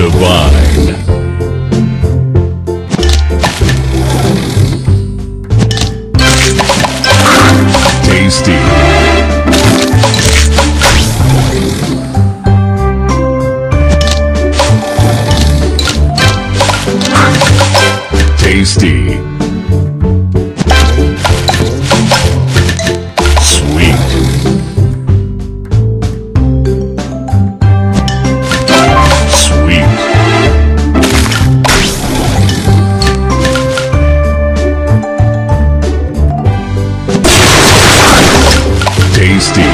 divine. Tasty. Sweet. Sweet. Tasty.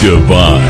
Divine.